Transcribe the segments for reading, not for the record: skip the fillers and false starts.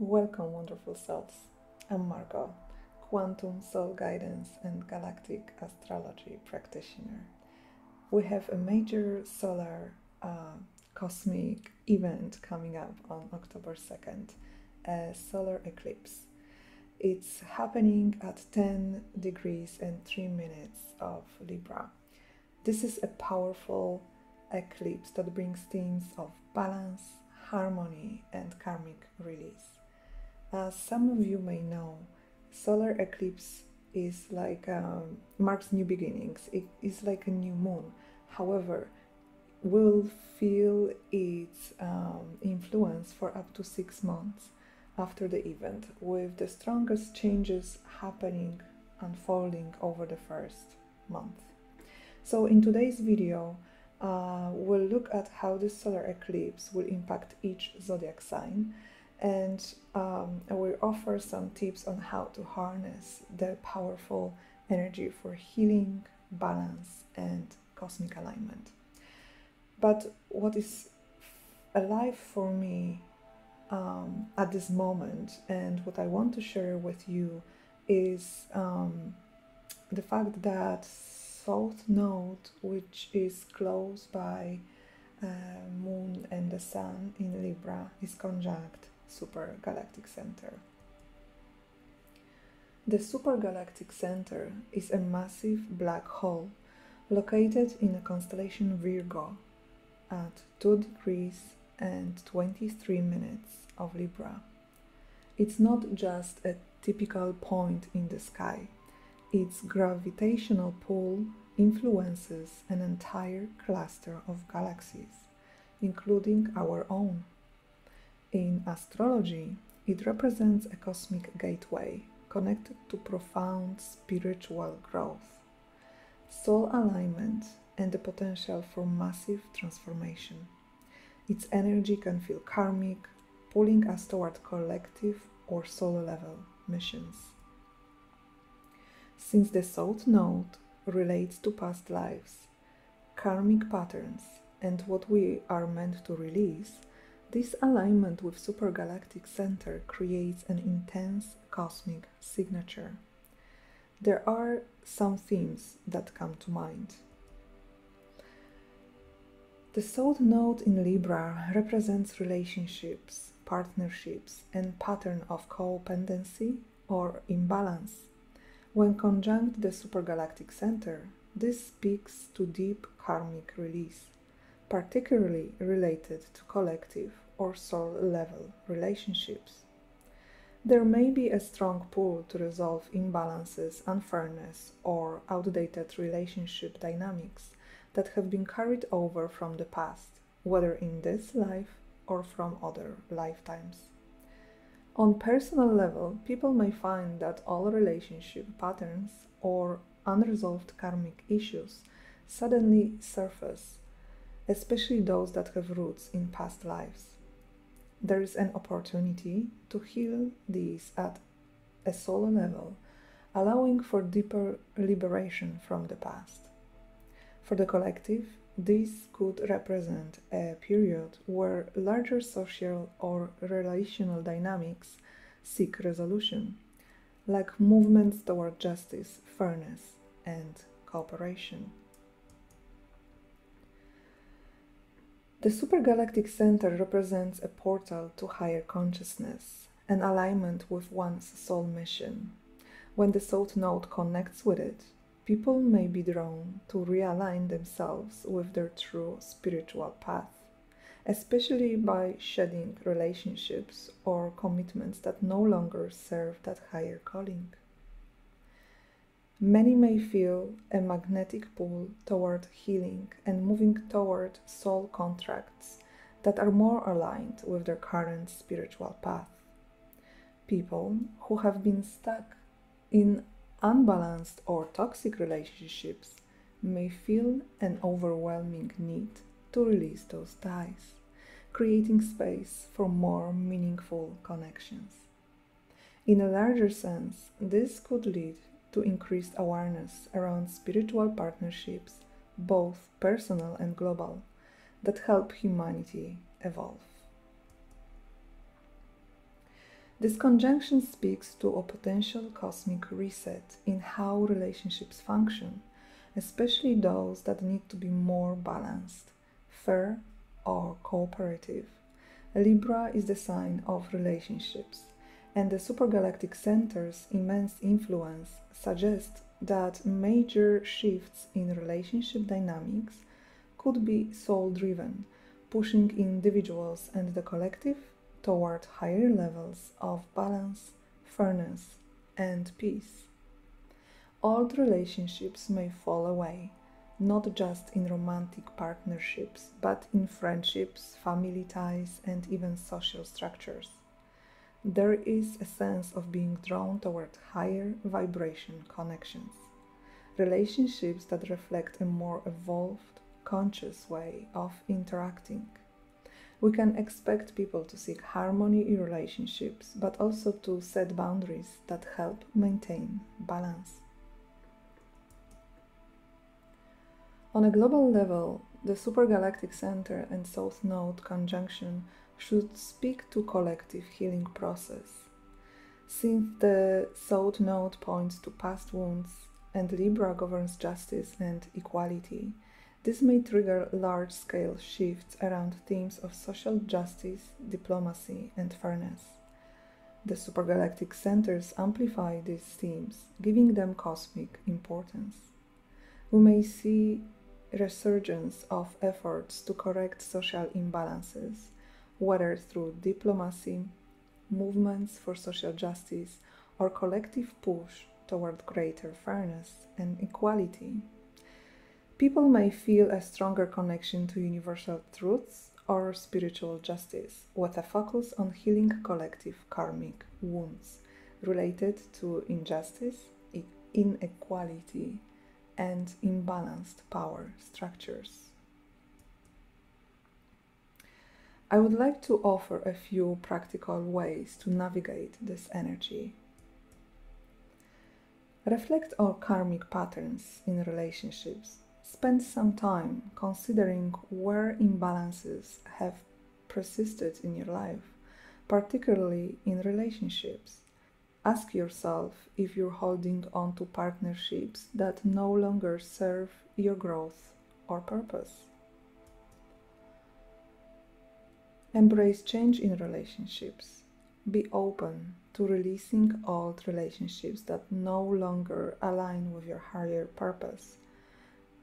Welcome, wonderful souls. I'm Margo, Quantum Soul Guidance and Galactic Astrology practitioner. We have a major solar cosmic event coming up on October 2nd, a solar eclipse. It's happening at 10 degrees and 3 minutes of Libra. This is a powerful eclipse that brings themes of balance, harmony, and karmic release. As some of you may know, solar eclipse is like marks new beginnings. It is like a new moon. However, we'll feel its influence for up to 6 months after the event, with the strongest changes happening, unfolding over the first month. So in today's video, we'll look at how this solar eclipse will impact each zodiac sign, and we'll offer some tips on how to harness the powerful energy for healing, balance, and cosmic alignment. But what is alive for me at this moment, and what I want to share with you, is the fact that South Node, which is close by Moon and the Sun in Libra, is conjunct Supergalactic Center. The Supergalactic Center is a massive black hole located in the constellation Virgo at 2 degrees and 23 minutes of Libra. It's not just a typical point in the sky. Its gravitational pull influences an entire cluster of galaxies, including our own. In astrology, it represents a cosmic gateway connected to profound spiritual growth, soul alignment, and the potential for massive transformation. Its energy can feel karmic, pulling us toward collective or soul-level missions. Since the South Node relates to past lives, karmic patterns, and what we are meant to release, this alignment with Supergalactic Center creates an intense cosmic signature. There are some themes that come to mind. The South Node in Libra represents relationships, partnerships, and pattern of codependency or imbalance. When conjunct the Supergalactic Center, this speaks to deep karmic release, particularly related to collective or soul-level relationships. There may be a strong pull to resolve imbalances, unfairness, or outdated relationship dynamics that have been carried over from the past, whether in this life or from other lifetimes. On personal level, people may find that all relationship patterns or unresolved karmic issues suddenly surface, especially those that have roots in past lives. There is an opportunity to heal these at a soul level, allowing for deeper liberation from the past. For the collective, this could represent a period where larger social or relational dynamics seek resolution, like movements toward justice, fairness, and cooperation. The Supergalactic Center represents a portal to higher consciousness, an alignment with one's soul mission. When the South Node connects with it, people may be drawn to realign themselves with their true spiritual path, especially by shedding relationships or commitments that no longer serve that higher calling. Many may feel a magnetic pull toward healing and moving toward soul contracts that are more aligned with their current spiritual path. People who have been stuck in unbalanced or toxic relationships may feel an overwhelming need to release those ties, creating space for more meaningful connections. In a larger sense, this could lead to increased awareness around spiritual partnerships, both personal and global, that help humanity evolve. This conjunction speaks to a potential cosmic reset in how relationships function, especially those that need to be more balanced, fair, or cooperative. Libra is the sign of relationships, and the Supergalactic Center's immense influence suggests that major shifts in relationship dynamics could be soul-driven, pushing individuals and the collective toward higher levels of balance, fairness, and peace. Old relationships may fall away, not just in romantic partnerships, but in friendships, family ties, and even social structures. There is a sense of being drawn toward higher vibration connections, relationships that reflect a more evolved, conscious way of interacting. We can expect people to seek harmony in relationships, but also to set boundaries that help maintain balance. On a global level, the Supergalactic Center and South Node conjunction should speak to collective healing process. Since the South Node points to past wounds and Libra governs justice and equality, this may trigger large-scale shifts around themes of social justice, diplomacy, and fairness. The Supergalactic Centers amplify these themes, giving them cosmic importance. We may see resurgence of efforts to correct social imbalances, whether through diplomacy, movements for social justice, or collective push toward greater fairness and equality. People may feel a stronger connection to universal truths or spiritual justice, with a focus on healing collective karmic wounds related to injustice, inequality, and imbalanced power structures. I would like to offer a few practical ways to navigate this energy. Reflect on karmic patterns in relationships. Spend some time considering where imbalances have persisted in your life, particularly in relationships. Ask yourself if you're holding on to partnerships that no longer serve your growth or purpose. Embrace change in relationships. Be open to releasing old relationships that no longer align with your higher purpose.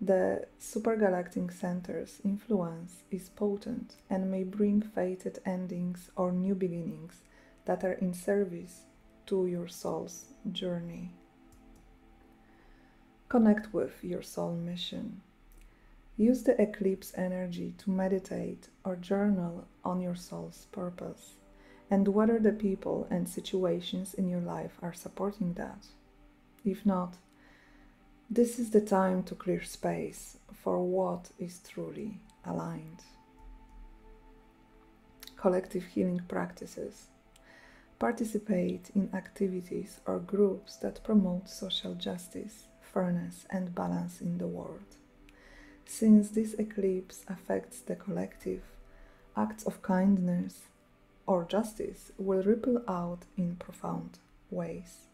The Supergalactic Center's influence is potent and may bring fated endings or new beginnings that are in service to your soul's journey. Connect with your soul mission. Use the eclipse energy to meditate or journal on your soul's purpose and whether the people and situations in your life are supporting that. If not, this is the time to clear space for what is truly aligned. Collective healing practices. Participate in activities or groups that promote social justice, fairness, and balance in the world. Since this eclipse affects the collective, acts of kindness or justice will ripple out in profound ways.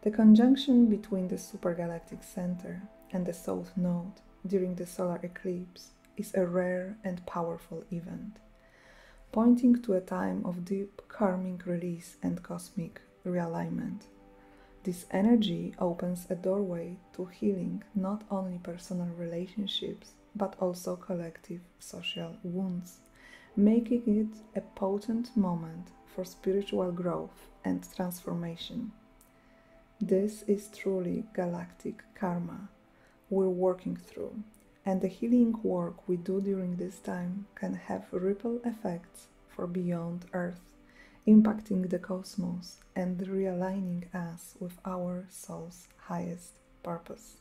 The conjunction between the Supergalactic Center and the South Node during the solar eclipse is a rare and powerful event, pointing to a time of deep karmic release and cosmic realignment. This energy opens a doorway to healing not only personal relationships, but also collective social wounds, making it a potent moment for spiritual growth and transformation. This is truly galactic karma we're working through, and the healing work we do during this time can have ripple effects for beyond Earth, impacting the cosmos and realigning us with our soul's highest purpose.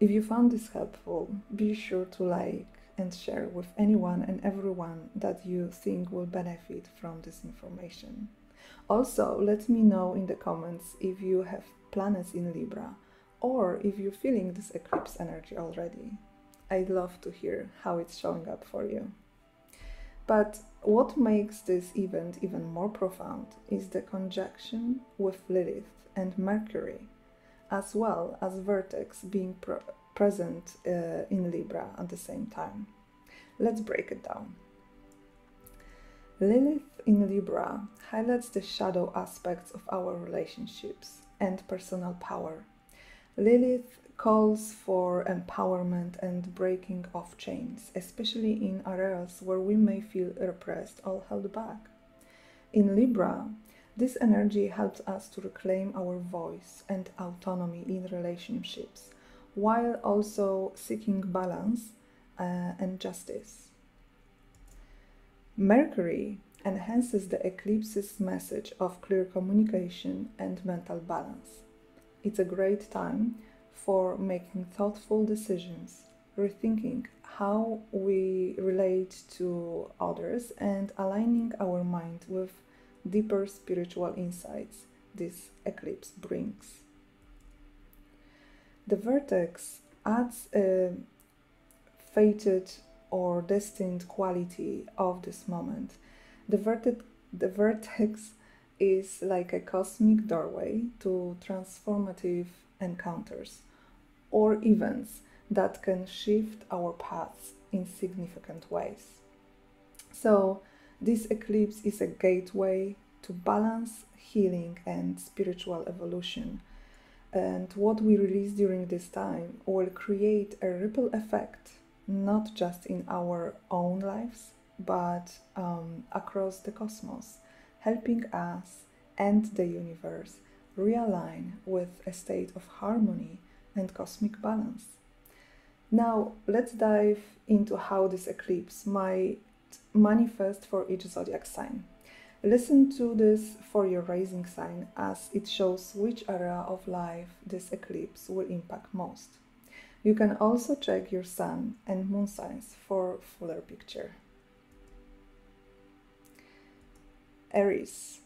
If you found this helpful, be sure to like and share with anyone and everyone that you think will benefit from this information. Also, let me know in the comments if you have planets in Libra, or if you're feeling this eclipse energy already. I'd love to hear how it's showing up for you. But what makes this event even more profound is the conjunction with Lilith and Mercury, as well as Vertex being present in Libra at the same time. Let's break it down. Lilith in Libra highlights the shadow aspects of our relationships and personal power. Lilith calls for empowerment and breaking off chains, especially in areas where we may feel repressed or held back. In Libra, this energy helps us to reclaim our voice and autonomy in relationships, while also seeking balance and justice. Mercury enhances the eclipse's message of clear communication and mental balance. It's a great time for making thoughtful decisions, rethinking how we relate to others, and aligning our mind with deeper spiritual insights this eclipse brings. The Vertex adds a fated or destined quality of this moment. The Vertex is like a cosmic doorway to transformative encounters or events that can shift our paths in significant ways. So this eclipse is a gateway to balance, healing, and spiritual evolution. And what we release during this time will create a ripple effect, not just in our own lives, but across the cosmos, helping us and the universe realign with a state of harmony and cosmic balance. Now, let's dive into how this eclipse might manifest for each zodiac sign. Listen to this for your rising sign, as it shows which area of life this eclipse will impact most. You can also check your sun and moon signs for a fuller picture. Aries.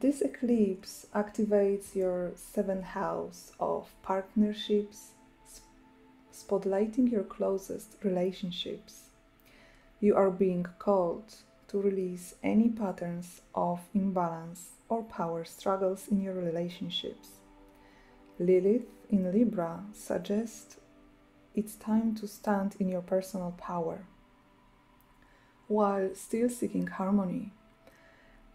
This eclipse activates your 7th house of partnerships, spotlighting your closest relationships. You are being called to release any patterns of imbalance or power struggles in your relationships. Lilith in Libra suggests it's time to stand in your personal power while still seeking harmony.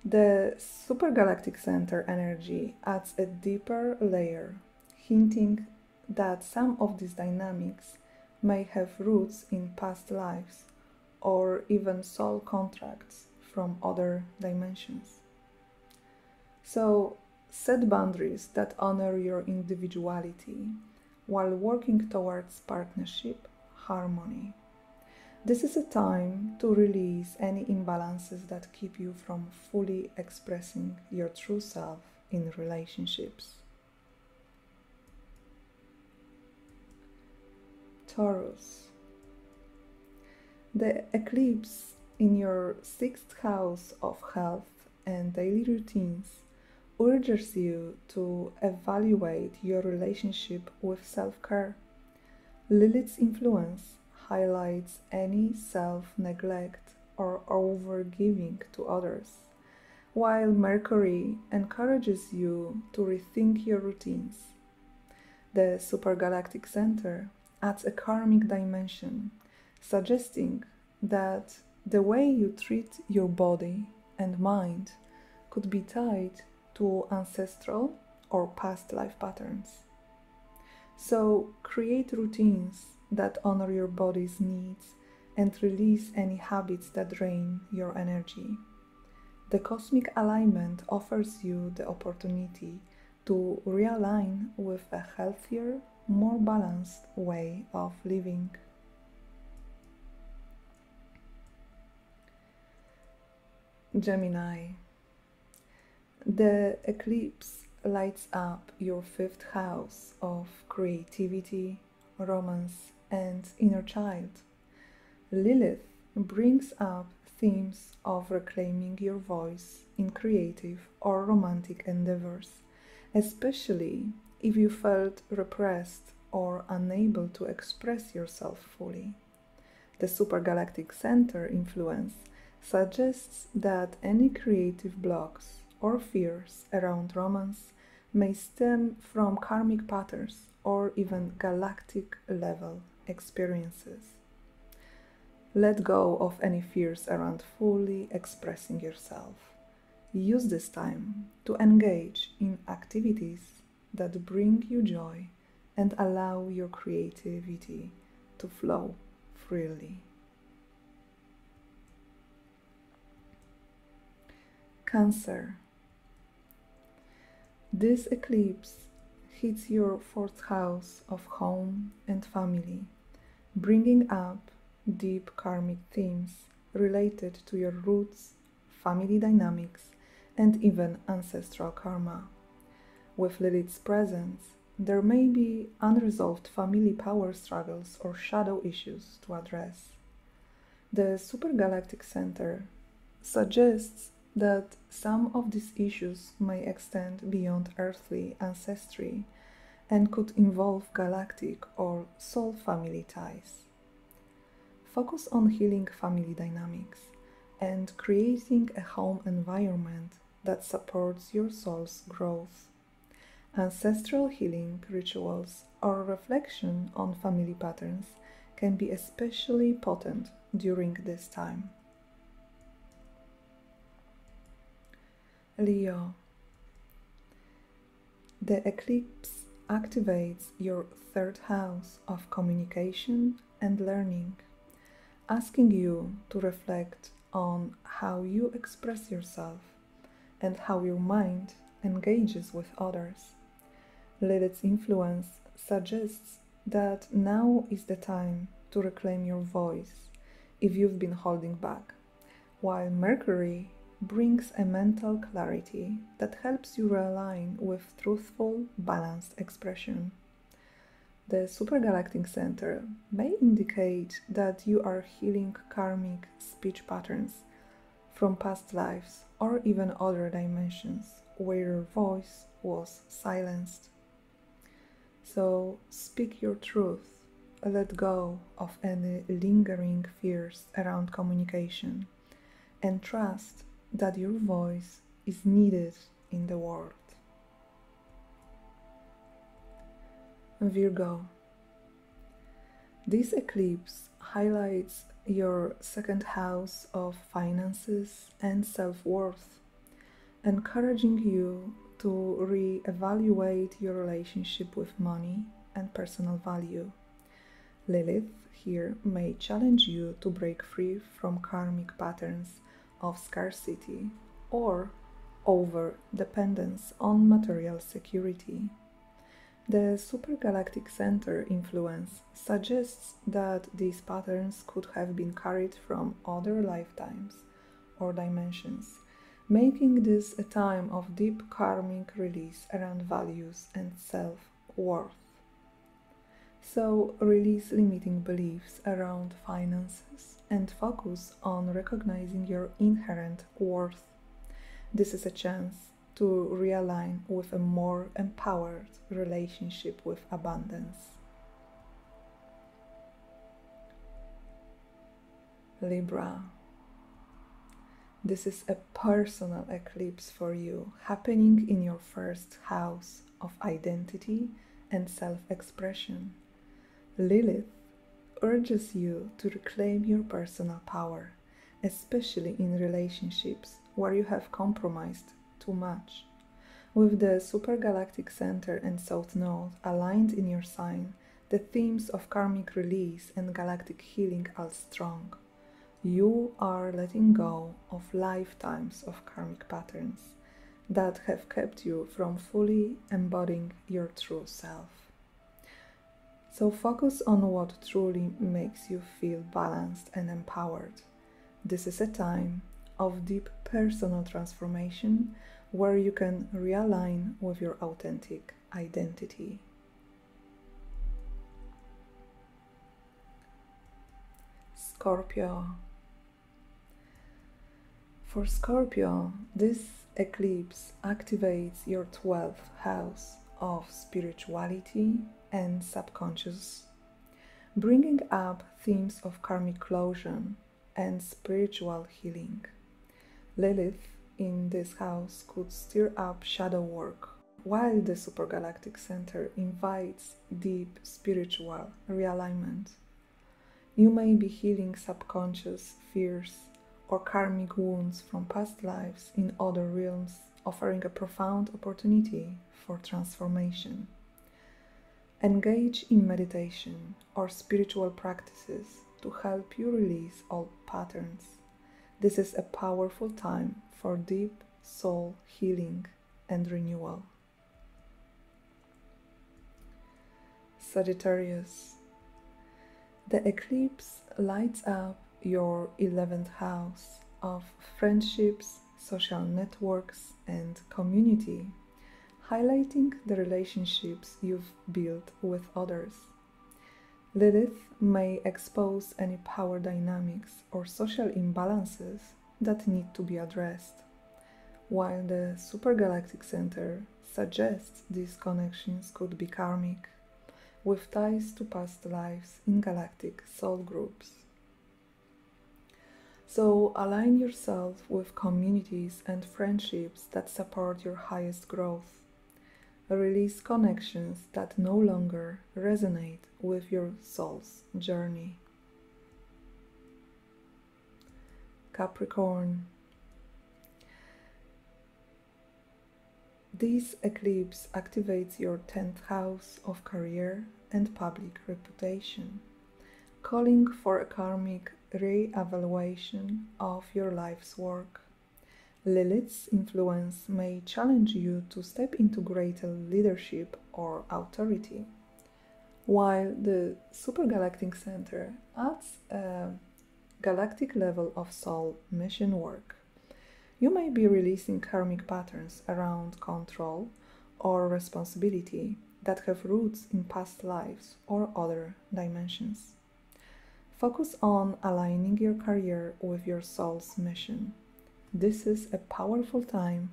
The Supergalactic Center energy adds a deeper layer, hinting that some of these dynamics may have roots in past lives or even soul contracts from other dimensions. So set boundaries that honor your individuality while working towards partnership harmony. This is a time to release any imbalances that keep you from fully expressing your true self in relationships. Taurus. The eclipse in your 6th house of health and daily routines urges you to evaluate your relationship with self-care. Lilith's influence highlights any self-neglect or overgiving to others, while Mercury encourages you to rethink your routines. The Supergalactic Center adds a karmic dimension, suggesting that the way you treat your body and mind could be tied to ancestral or past life patterns. So create routines that honor your body's needs and release any habits that drain your energy. The cosmic alignment offers you the opportunity to realign with a healthier, more balanced way of living. Gemini. The eclipse lights up your 5th house of creativity, romance, and inner child. Lilith brings up themes of reclaiming your voice in creative or romantic endeavors, especially if you felt repressed or unable to express yourself fully. The Supergalactic Center influence suggests that any creative blocks or fears around romance may stem from karmic patterns or even galactic-level experiences. Let go of any fears around fully expressing yourself. Use this time to engage in activities that bring you joy and allow your creativity to flow freely. Cancer. This eclipse hits your fourth house of home and family, bringing up deep karmic themes related to your roots, family dynamics, and even ancestral karma. With Lilith's presence, there may be unresolved family power struggles or shadow issues to address. The Supergalactic Center suggests that some of these issues may extend beyond earthly ancestry and could involve galactic or soul family ties. Focus on healing family dynamics and creating a home environment that supports your soul's growth. Ancestral healing rituals or reflection on family patterns can be especially potent during this time. Leo. The eclipse activates your third house of communication and learning, asking you to reflect on how you express yourself and how your mind engages with others. Lilith's influence suggests that now is the time to reclaim your voice if you've been holding back, while Mercury brings a mental clarity that helps you realign with truthful, balanced expression. The Supergalactic Center may indicate that you are healing karmic speech patterns from past lives or even other dimensions where your voice was silenced. So speak your truth, let go of any lingering fears around communication, and trust that your voice is needed in the world. Virgo. This eclipse highlights your second house of finances and self-worth, encouraging you to re-evaluate your relationship with money and personal value. Lilith here may challenge you to break free from karmic patterns of scarcity or over-dependence on material security. The Supergalactic Center influence suggests that these patterns could have been carried from other lifetimes or dimensions, making this a time of deep karmic release around values and self-worth. So release limiting beliefs around finances and focus on recognizing your inherent worth. This is a chance to realign with a more empowered relationship with abundance. Libra. This is a personal eclipse for you, happening in your first house of identity and self-expression. Lilith urges you to reclaim your personal power, especially in relationships where you have compromised too much. With the Supergalactic Center and South Node aligned in your sign, the themes of karmic release and galactic healing are strong. You are letting go of lifetimes of karmic patterns that have kept you from fully embodying your true self. So focus on what truly makes you feel balanced and empowered. This is a time of deep personal transformation where you can realign with your authentic identity. Scorpio. For Scorpio, this eclipse activates your 12th house of spirituality and subconscious, bringing up themes of karmic closure and spiritual healing. Lilith in this house could stir up shadow work, while the Supergalactic Center invites deep spiritual realignment. You may be healing subconscious fears or karmic wounds from past lives in other realms, offering a profound opportunity for transformation. Engage in meditation or spiritual practices to help you release old patterns. This is a powerful time for deep soul healing and renewal. Sagittarius. The eclipse lights up your 11th house of friendships, social networks, and community, highlighting the relationships you've built with others. Lilith may expose any power dynamics or social imbalances that need to be addressed, while the Supergalactic Center suggests these connections could be karmic, with ties to past lives in galactic soul groups. So align yourself with communities and friendships that support your highest growth. Release connections that no longer resonate with your soul's journey. Capricorn. This eclipse activates your 10th house of career and public reputation, calling for a karmic re-evaluation of your life's work. Lilith's influence may challenge you to step into greater leadership or authority, while the Supergalactic Center adds a galactic level of soul mission work. You may be releasing karmic patterns around control or responsibility that have roots in past lives or other dimensions. Focus on aligning your career with your soul's mission. This is a powerful time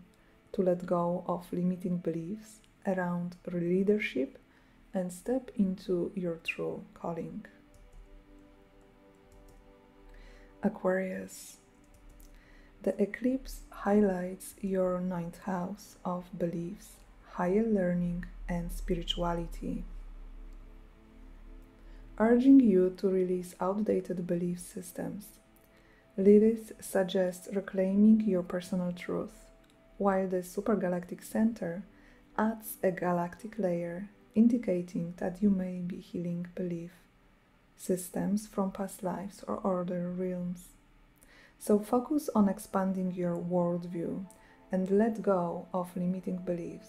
to let go of limiting beliefs around leadership and step into your true calling. Aquarius. The eclipse highlights your 9th house of beliefs, higher learning, and spirituality, urging you to release outdated belief systems. Lilith suggests reclaiming your personal truth, while the Supergalactic Center adds a galactic layer, indicating that you may be healing belief systems from past lives or other realms. So focus on expanding your worldview and let go of limiting beliefs.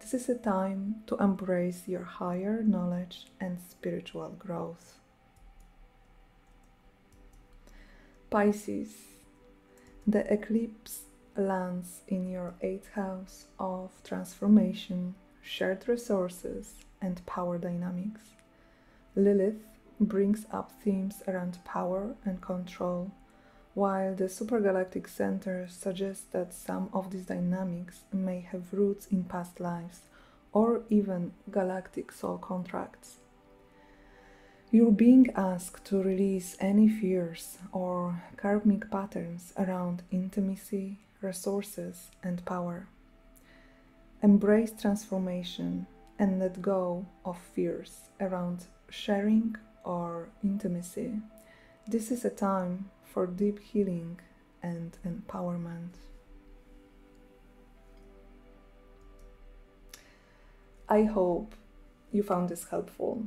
This is a time to embrace your higher knowledge and spiritual growth. Pisces. The eclipse lands in your 8th house of transformation, shared resources, and power dynamics. Lilith brings up themes around power and control, while the Supergalactic Center suggests that some of these dynamics may have roots in past lives or even galactic soul contracts. You're being asked to release any fears or karmic patterns around intimacy, resources, and power. Embrace transformation and let go of fears around sharing or intimacy. This is a time for deep healing and empowerment. I hope you found this helpful.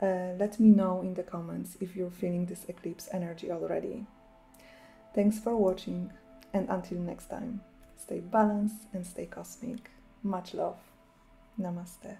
Let me know in the comments if you're feeling this eclipse energy already. Thanks for watching, and until next time, stay balanced and stay cosmic. Much love. Namaste.